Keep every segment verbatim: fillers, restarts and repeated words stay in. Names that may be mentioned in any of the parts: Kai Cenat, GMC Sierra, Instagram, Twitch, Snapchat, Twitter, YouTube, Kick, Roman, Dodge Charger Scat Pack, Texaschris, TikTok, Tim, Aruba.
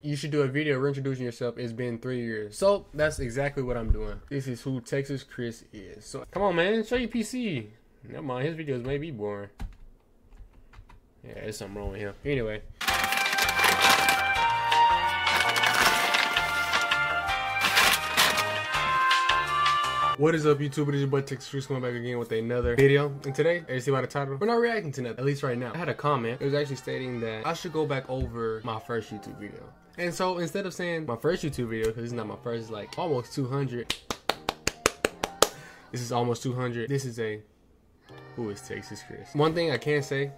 you should do a video reintroducing yourself. It's been three years. So that's exactly what I'm doing. This is who Texaschris is. So come on, man, show your P C. Never mind, his videos may be boring. Yeah, there's something wrong with him. Anyway. What is up, YouTube? It is your boy Texaschris coming back again with another video. And today, as you see by the title, we're not reacting to nothing, at least right now. I had a comment. It was actually stating that I should go back over my first YouTube video. And so instead of saying my first YouTube video, because it's not my first, it's like almost two hundred. This is almost two hundred. This is a who is Texaschris. One thing I can say,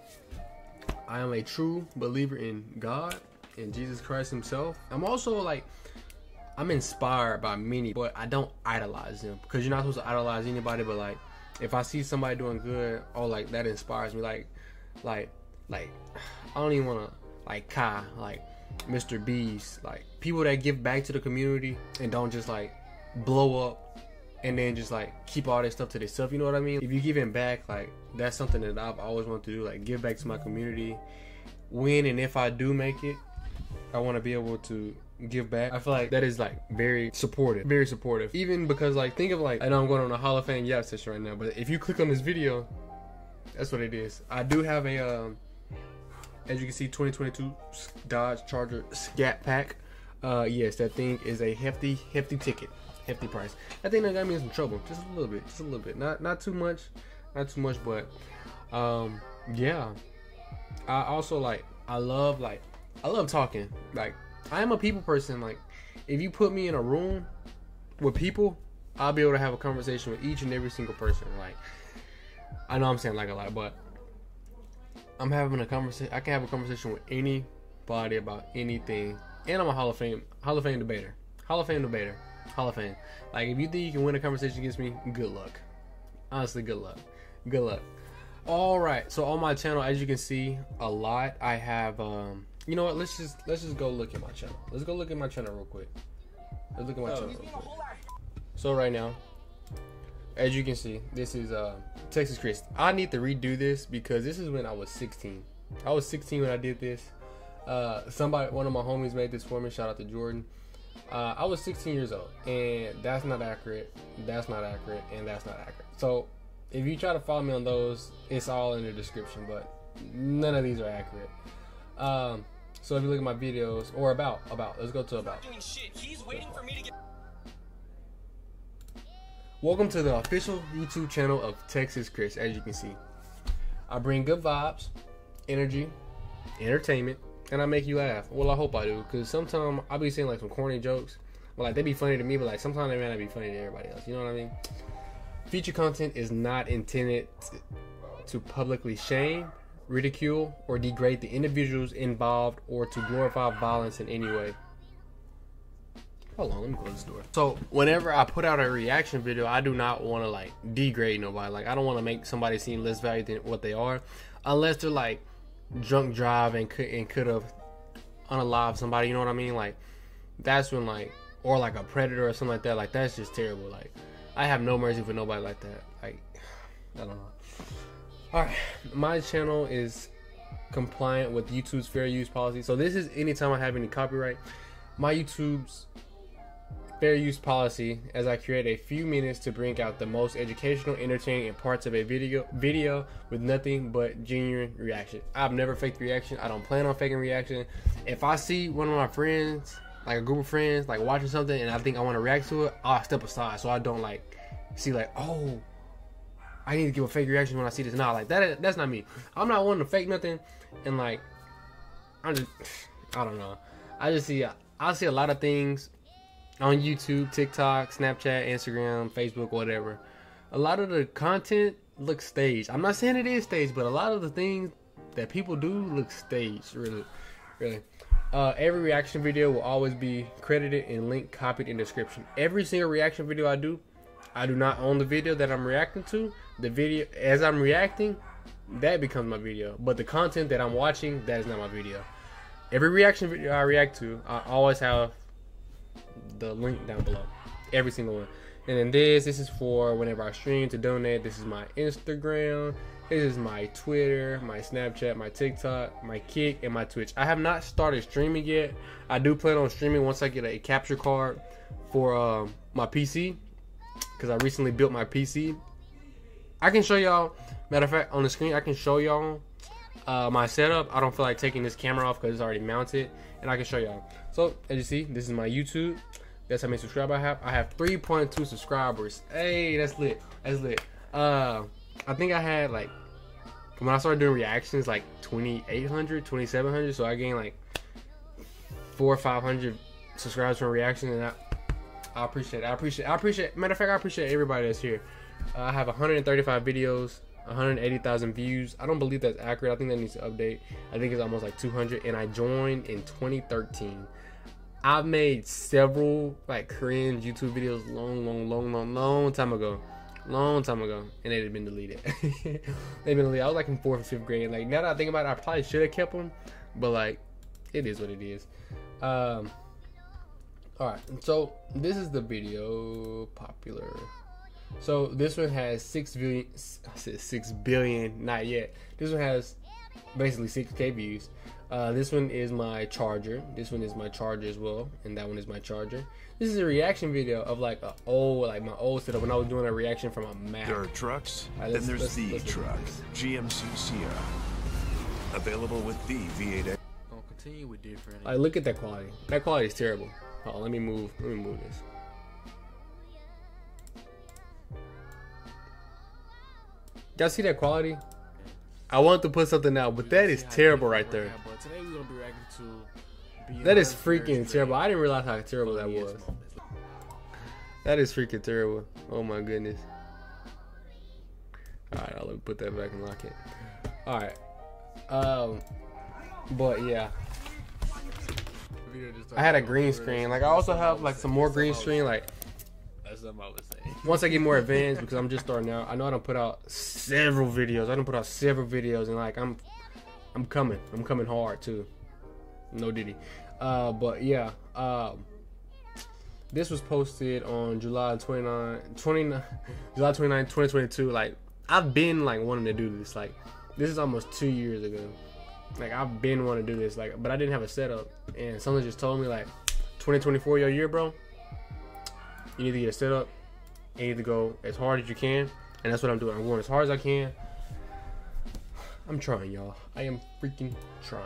I am a true believer in God and Jesus Christ himself. I'm also like, I'm inspired by many, but I don't idolize them, because you're not supposed to idolize anybody. But like, if I see somebody doing good, oh, like that inspires me. Like, like, like, I don't even wanna like Kai, like Mister Beast, like people that give back to the community and don't just like blow up and then just like keep all that stuff to themselves. You know what I mean? If you're giving back, like that's something that I've always wanted to do. Like give back to my community. When and if I do make it, I want to be able to give back. I feel like that is like very supportive, very supportive. Even because like, think of like, I know I'm going on a Hall of Fame yap session right now, but if you click on this video, that's what it is. I do have a, um, as you can see, twenty twenty-two Dodge Charger Scat Pack. Uh, yes, that thing is a hefty, hefty ticket, hefty price. I think that got me in some trouble, just a little bit, just a little bit. Not, not too much, not too much, but um, yeah. I also like, I love like, I love talking. Like, I am a people person. Like, if you put me in a room with people, I'll be able to have a conversation with each and every single person. Like, I know I'm saying like a lot, but I'm having a conversation. I can have a conversation with anybody about anything. And I'm a Hall of Fame, Hall of Fame debater, Hall of Fame debater, Hall of Fame. Like, if you think you can win a conversation against me, good luck. Honestly, good luck, good luck. All right. So on my channel, as you can see, a lot I have. Um, You know what? Let's just let's just go look at my channel. Let's go look at my channel real quick. Let's look at my oh. channel real quick. So right now, as you can see, this is uh, Texaschris. I need to redo this because this is when I was sixteen. I was sixteen when I did this. Uh, somebody, one of my homies made this for me. Shout out to Jordan. Uh, I was sixteen years old, and that's not accurate. That's not accurate, and that's not accurate. So if you try to follow me on those, it's all in the description. But none of these are accurate. Um, so if you look at my videos, or about, about, let's go to about. He's waiting for me to get... Welcome to the official YouTube channel of Texaschris. As you can see, I bring good vibes, energy, entertainment, and I make you laugh. Well, I hope I do, because sometimes I'll be saying like some corny jokes. Well, like they be funny to me, but like sometimes they may not be funny to everybody else. You know what I mean? Feature content is not intended to publicly shame, ridicule, or degrade the individuals involved, or to glorify violence in any way. Hold on, let me close this door. So whenever I put out a reaction video, I do not want to like degrade nobody. Like, I don't want to make somebody seem less valued than what they are, unless they're like drunk drive and could and could have unalived somebody. You know what I mean? Like, that's when like, or like a predator or something like that. Like, that's just terrible. Like, I have no mercy for nobody like that. Like, I don't know. Alright, my channel is compliant with YouTube's fair use policy. So this is anytime I have any copyright. My YouTube's fair use policy, as I create a few minutes to bring out the most educational, entertaining, and parts of a video video with nothing but genuine reaction. I've never faked reaction. I don't plan on faking reaction. If I see one of my friends, like a group of friends, like watching something and I think I want to react to it, I'll step aside so I don't like see like, oh, I need to give a fake reaction when I see this. Nah, like that, that's not me. I'm not wanting to fake nothing. And like, I'm just, I don't know. I just see, I see a lot of things on YouTube, TikTok, Snapchat, Instagram, Facebook, whatever. A lot of the content looks staged. I'm not saying it is staged, but a lot of the things that people do look staged, really, really. Uh, every reaction video will always be credited and linked, copied in description. Every single reaction video I do, I do not own the video that I'm reacting to. The video, as I'm reacting, that becomes my video. But the content that I'm watching, that is not my video. Every reaction video I react to, I always have the link down below. Every single one. And then this, this is for whenever I stream to donate. This is my Instagram. This is my Twitter, my Snapchat, my TikTok, my Kick, and my Twitch. I have not started streaming yet. I do plan on streaming once I get a capture card for um, my P C, because I recently built my P C. I can show y'all, matter of fact, on the screen, I can show y'all uh, my setup. I don't feel like taking this camera off because it's already mounted, and I can show y'all. So, as you see, this is my YouTube. That's how many subscribers I have. I have three point two subscribers. Hey, that's lit. That's lit. Uh, I think I had like, when I started doing reactions, like twenty-eight hundred, twenty-seven hundred, so I gained like four or five hundred subscribers from reactions, and I, I appreciate it. I appreciate. I appreciate. Matter of fact, I appreciate everybody that's here. Uh, I have one hundred thirty-five videos, one hundred eighty thousand views. I don't believe that's accurate. I think that needs to update. I think it's almost like two hundred. And I joined in twenty thirteen. I've made several like Korean YouTube videos long, long, long, long, long time ago. Long time ago, and they had been deleted. They've been deleted. I was like in fourth and fifth grade. Like, now that I think about it, I probably should have kept them, but like, it is what it is. Um, all right, so this is the video popular. So this one has six billion. I said six billion, not yet. This one has basically six K views. Uh, this one is my charger. This one is my charger as well, and that one is my charger. This is a reaction video of like a old, like my old setup when I was doing a reaction from a Mac. There are trucks, right, then there's let's, the let's truck, G M C Sierra, available with the V eight. I'll continue with different. Like, look at that quality. That quality is terrible. Oh, let me move. Let me move this. Y'all see that quality? I want to put something out, but that is terrible right there. That is freaking terrible. I didn't realize how terrible that was. That is freaking terrible. Oh my goodness. All right, I'll put that back and lock it. All right. Um, but yeah, I had a green screen. Like, I also have like some more green screen. Like, that's something I was saying. Once I get more advanced, because I'm just starting out, I know I don't put out several videos. I don't put out several videos, and like I'm, I'm coming. I'm coming hard too. No diddy. Uh, but yeah, uh, this was posted on July twenty-ninth, twenty-ninth, July twenty-ninth, twenty twenty-two. Like, I've been like wanting to do this. Like, this is almost two years ago. Like, I've been wanting to do this. Like, but I didn't have a setup, and someone just told me like, twenty twenty-four your year, bro. You need to get a setup. You need to go as hard as you can, and that's what I'm doing. I'm going as hard as I can. I'm trying, y'all. I am freaking trying.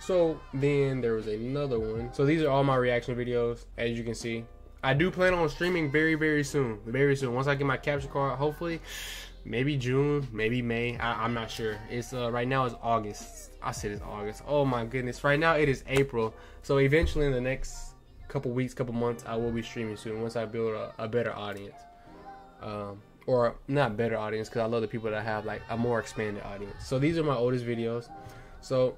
So then there was another one. So these are all my reaction videos, as you can see. I do plan on streaming very, very soon. Very soon. Once I get my capture card, hopefully, maybe June, maybe May. I, I'm not sure. It's uh, right now it's August. I said it's August. Oh my goodness. Right now it is April. So eventually in the next couple weeks, couple months, I will be streaming soon once I build a, a better audience, um, or not better audience, because I love the people that have like a more expanded audience. So these are my oldest videos. So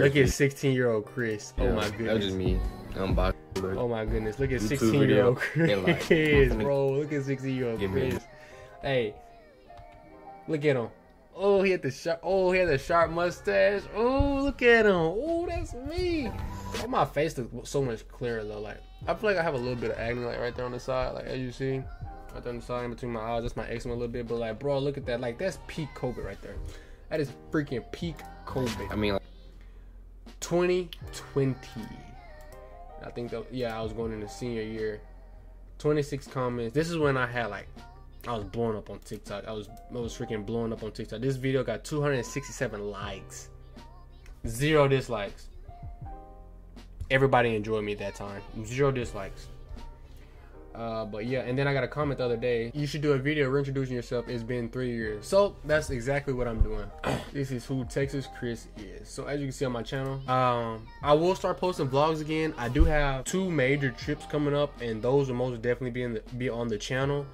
look at sixteen year old Chris. Yeah, oh my goodness, that was just me. I'm boxing, oh my goodness, look at sixteen year old Chris, bro. Look at sixteen year old Chris. Hey, look at him. Oh, he had the sharp. Oh, he had the sharp mustache. Oh, look at him. Oh, that's me. Oh, my face looks so much clearer though. Like, I feel like I have a little bit of acne, like right there on the side, like as you see, right there on the side in between my eyes. That's my eczema a little bit, but like, bro, look at that. Like, that's peak COVID right there. That is freaking peak COVID. I mean, like, twenty twenty. I think that, yeah, I was going into senior year. twenty-six comments. This is when I had like, I was blowing up on TikTok. I was, I was freaking blowing up on TikTok. This video got two hundred sixty-seven likes, zero dislikes. Everybody enjoyed me at that time. Zero dislikes. Uh, but yeah, and then I got a comment the other day. You should do a video reintroducing yourself. It's been three years. So that's exactly what I'm doing. This is who Texaschris is. So as you can see on my channel, um, I will start posting vlogs again. I do have two major trips coming up, and those will most definitely be in the, be on the channel.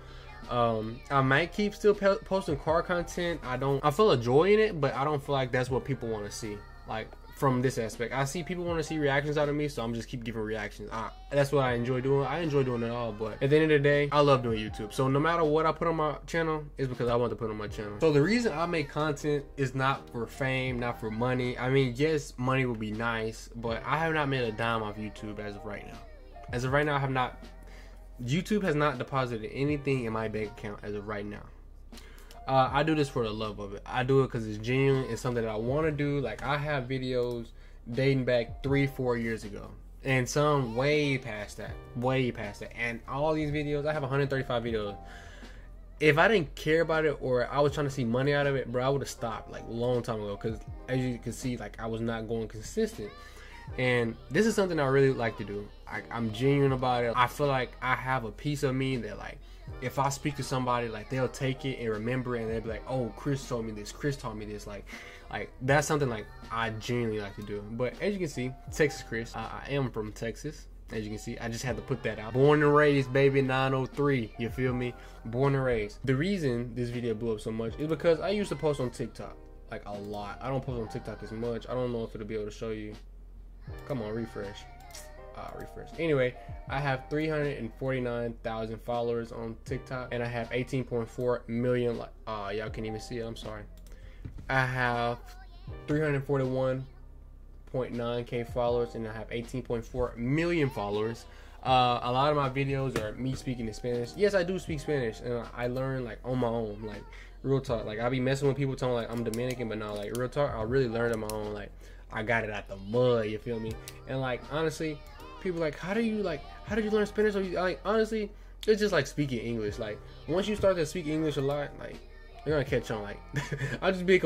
Um, I might keep still posting car content. I don't. I feel a joy in it, but I don't feel like that's what people want to see. Like, from this aspect, I see people want to see reactions out of me, so I'm just keep giving reactions. I, that's what I enjoy doing. I enjoy doing it all, but at the end of the day, I love doing YouTube. So no matter what I put on my channel, it's because I want to put on my channel. So the reason I make content is not for fame, not for money. I mean, yes, money would be nice, but I have not made a dime off YouTube as of right now. As of right now, I have not. YouTube has not deposited anything in my bank account as of right now. Uh, I do this for the love of it. I do it because it's genuine. It's something that I want to do. Like, I have videos dating back three, four years ago. And some way past that. Way past that. And all these videos, I have one hundred thirty-five videos. If I didn't care about it or I was trying to see money out of it, bro, I would have stopped, like, a long time ago. Because, as you can see, like, I was not going consistent. And this is something I really like to do. I, I'm genuine about it. I feel like I have a piece of me that, like, if I speak to somebody, like, they'll take it and remember it, and they'll be like, oh, Chris told me this, Chris taught me this. Like, like that's something, like, I genuinely like to do. But as you can see, Texaschris, I, I am from Texas. As you can see, I just had to put that out. Born and raised, baby, nine oh three, you feel me? Born and raised. The reason this video blew up so much is because I used to post on TikTok, like, a lot. I don't post on TikTok as much. I don't know if it'll be able to show you. Come on, refresh. Uh, refresh. Anyway, I have three hundred forty-nine thousand followers on TikTok, and I have eighteen point four million likes. Uh, y'all can't even see it. I'm sorry. I have three hundred forty-one point nine K followers, and I have eighteen point four million followers. Uh, a lot of my videos are me speaking in Spanish. Yes, I do speak Spanish, and I learn, like, on my own, like, real talk. Like, I be messing with people telling, like, I'm Dominican, but not, like, real talk. I really learn on my own, like, I got it out the mud, you feel me? And, like, honestly, people like, how do you, like, how did you learn Spanish? Or you, like, honestly, it's just like speaking English. Like, once you start to speak English a lot, like, you're gonna catch on. Like, I'll just be,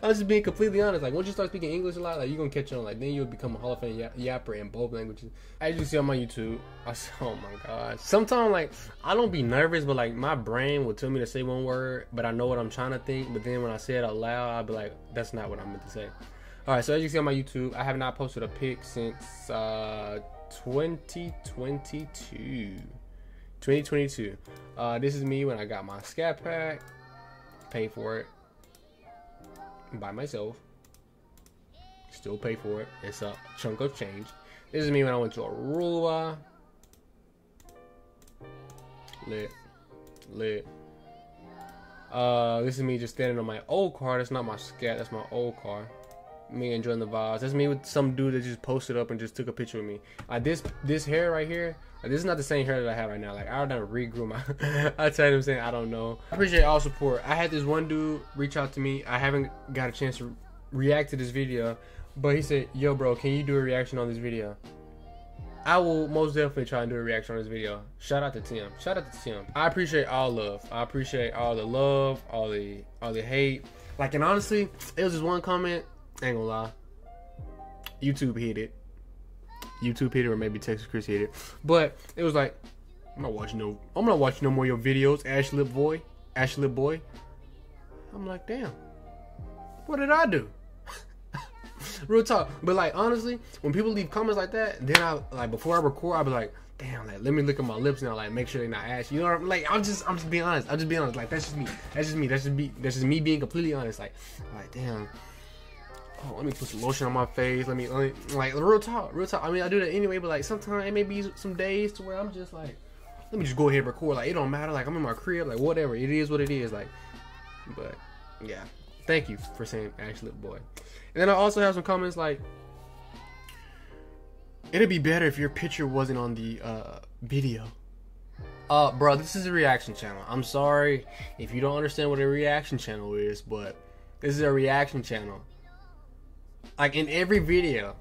I'll just being completely honest. Like, once you start speaking English a lot, like, you're gonna catch on. Like, then you'll become a Hall of Fame yapper in both languages. As you see on my YouTube, I say, oh my God. Sometimes, like, I don't be nervous, but, like, my brain will tell me to say one word, but I know what I'm trying to think. But then when I say it out loud, I'll be like, that's not what I meant to say. Alright, so as you can see on my YouTube, I have not posted a pic since uh, twenty twenty-two. Uh, this is me when I got my Scat Pack, paid for it by myself, still pay for it, it's a chunk of change. This is me when I went to Aruba, lit, lit. Uh, this is me just standing on my old car. That's not my Scat, that's my old car. Me enjoying the vibes. That's me with some dude that just posted up and just took a picture of me. Like, this this hair right here, like, this is not the same hair that I have right now. Like, I don't regrew my I tell you what I'm saying, I don't know. I appreciate all support. I had this one dude reach out to me. I haven't got a chance to react to this video, but he said, yo bro, can you do a reaction on this video? I will most definitely try and do a reaction on this video. Shout out to Tim. Shout out to Tim. I appreciate all love. I appreciate all the love, all the all the hate. Like, and honestly, it was just one comment. I ain't gonna lie, YouTube hit it. YouTube hit it, or maybe Texaschris hit it. But it was like, I'm not watching no, I'm not watching no more of your videos, Ashley boy, Ashley boy. I'm like, damn, what did I do? Real talk. But, like, honestly, when people leave comments like that, then I, like, before I record, I'll be like, damn, like, let me look at my lips now, like, make sure they're not ash. You know what I'm like? I'm just, I'm just being honest. I'm just being honest. Like, that's just me. That's just me. That's just me. That's just me being completely honest. Like, like, damn. Oh, let me put some lotion on my face. Let me, let me, like, real talk, real talk. I mean, I do that anyway, but, like, sometimes it may be some days to where I'm just like, let me just go ahead and record. Like, it don't matter. Like, I'm in my crib. Like, whatever. It is what it is. Like, but, yeah. Thank you for saying Ashley boy. And then I also have some comments like, it'd be better if your picture wasn't on the uh, video. Uh, bro, this is a reaction channel. I'm sorry if you don't understand what a reaction channel is, but this is a reaction channel. Like, in every video,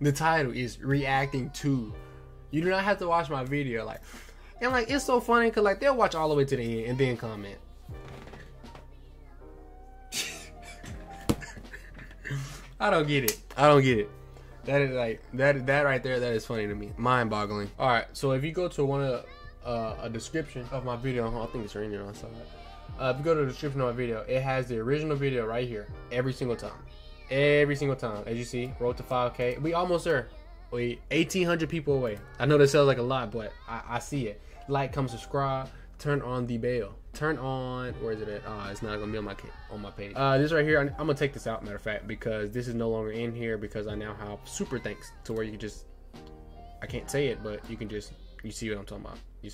the title is reacting to. You do not have to watch my video. Like, and, like, it's so funny because, like, they'll watch all the way to the end and then comment. I don't get it. I don't get it. That is, like, that that right there, that is funny to me. Mind boggling. All right. So if you go to one of the, uh, a description of my video, I think it's right here on the side. Uh, if you go to the description of my video, it has the original video right here every single time. Every single time, as you see, road to five K. We almost there. We eighteen hundred people away. I know that sounds like a lot, but I, I see it. Like, come subscribe. Turn on the bell. Turn on. Where is it at? Ah, uh, it's not gonna be on my on my page. Uh, this right here. I'm, I'm gonna take this out. Matter of fact, because this is no longer in here because I now have super thanks to where you can just. I can't say it, but you can just. You see what I'm talking about. You,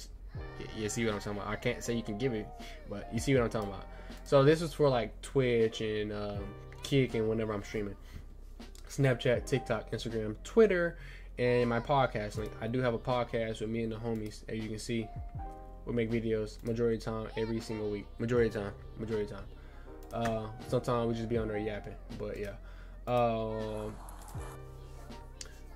you see what I'm talking about. I can't say you can give it, but you see what I'm talking about. So this was for, like, Twitch and. Um, Kick and whenever I'm streaming, Snapchat, TikTok, Instagram, Twitter, and my podcast link. I do have a podcast with me and the homies, as you can see. would make videos majority of the time, every single week. Majority of the time. Majority of the time. Uh, sometimes we just be on there yapping. But yeah. Um uh,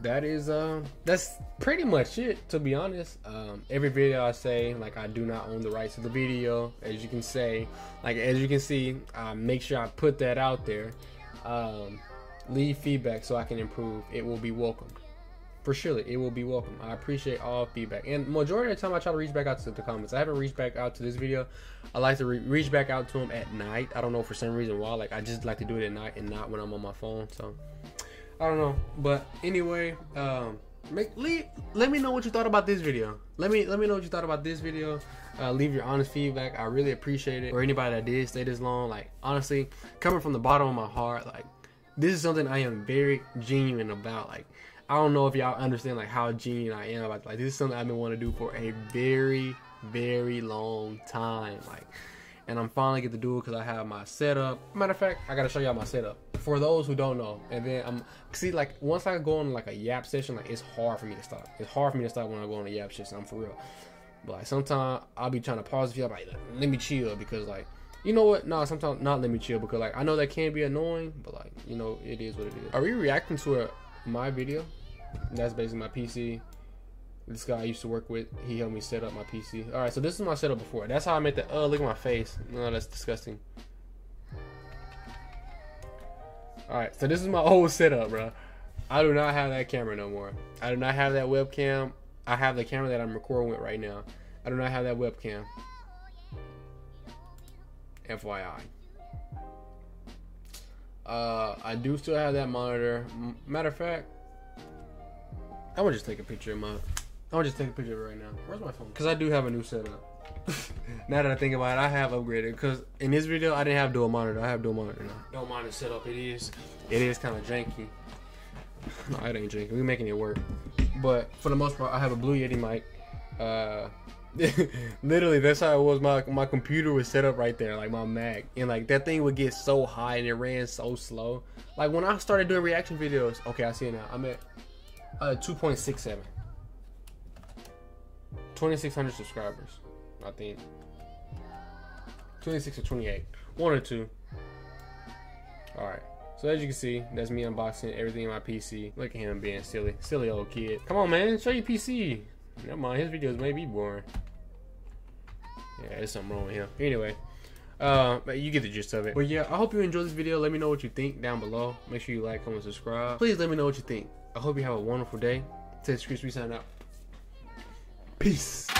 that is um uh, that's pretty much it, to be honest. Um every video I say, like, I do not own the rights to the video, as you can say. Like as you can see, I make sure I put that out there. Um leave feedback so I can improve. It will be welcome. For surely it will be welcome. I appreciate all feedback, and majority of the time I try to reach back out to the comments. I haven't reached back out to this video. I like to re reach back out to them at night. I don't know for some reason why. Like I just like to do it at night and not when I'm on my phone. So I don't know. But anyway, um, make leave. Let me know what you thought about this video. Let me let me know what you thought about this video. Uh, leave your honest feedback. I really appreciate it. Or anybody that did stay this long, like honestly, coming from the bottom of my heart, like this is something I am very genuine about. Like. I don't know if y'all understand like how genuine I am about, like this is something I've been wanting to do for a very, very long time. Like, and I'm finally get to do it because I have my setup. Matter of fact, I gotta show y'all my setup for those who don't know. And then I'm see like once I go on like a yap session, like it's hard for me to stop. It's hard for me to stop when I go on a yap session. I'm for real. But like sometimes I'll be trying to pause the video, like let me chill because like. You know what? Nah, sometimes not let me chill because like I know that can be annoying, but like you know it is what it is. Are we reacting to a my video? That's basically my P C. This guy I used to work with, he helped me set up my P C. All right, so this is my setup before. That's how I made the. Oh, uh, look at my face. No, that's disgusting. All right, so this is my old setup, bro. I do not have that camera no more. I do not have that webcam. I have the camera that I'm recording with right now. I do not have that webcam. F Y I. Uh, I do still have that monitor. Matter of fact, I would just take a picture of my. I would just take a picture of it right now. Where's my phone? Because I do have a new setup. Now that I think about it, I have upgraded. Because in this video, I didn't have dual monitor. I have dual monitor now. Dual monitor setup. It is. It is kind of janky. No, it ain't janky. We're making it work. But for the most part, I have a Blue Yeti mic. Uh, literally, that's how it was. My my computer was set up right there, like my Mac, and like that thing would get so high and it ran so slow. Like when I started doing reaction videos, okay, I see it now. I'm at uh, two point six seven, twenty-six hundred subscribers, I think. twenty-six or twenty-eight, one or two. All right. So as you can see, that's me unboxing everything in my P C. Look at him being silly, silly old kid. Come on, man, show your P C. Never mind, his videos may be boring. Yeah, there's something wrong with him. Anyway, uh, but you get the gist of it. But yeah, I hope you enjoyed this video. Let me know what you think down below. Make sure you like, comment, subscribe. Please let me know what you think. I hope you have a wonderful day. Texaschris, we sign out. Peace.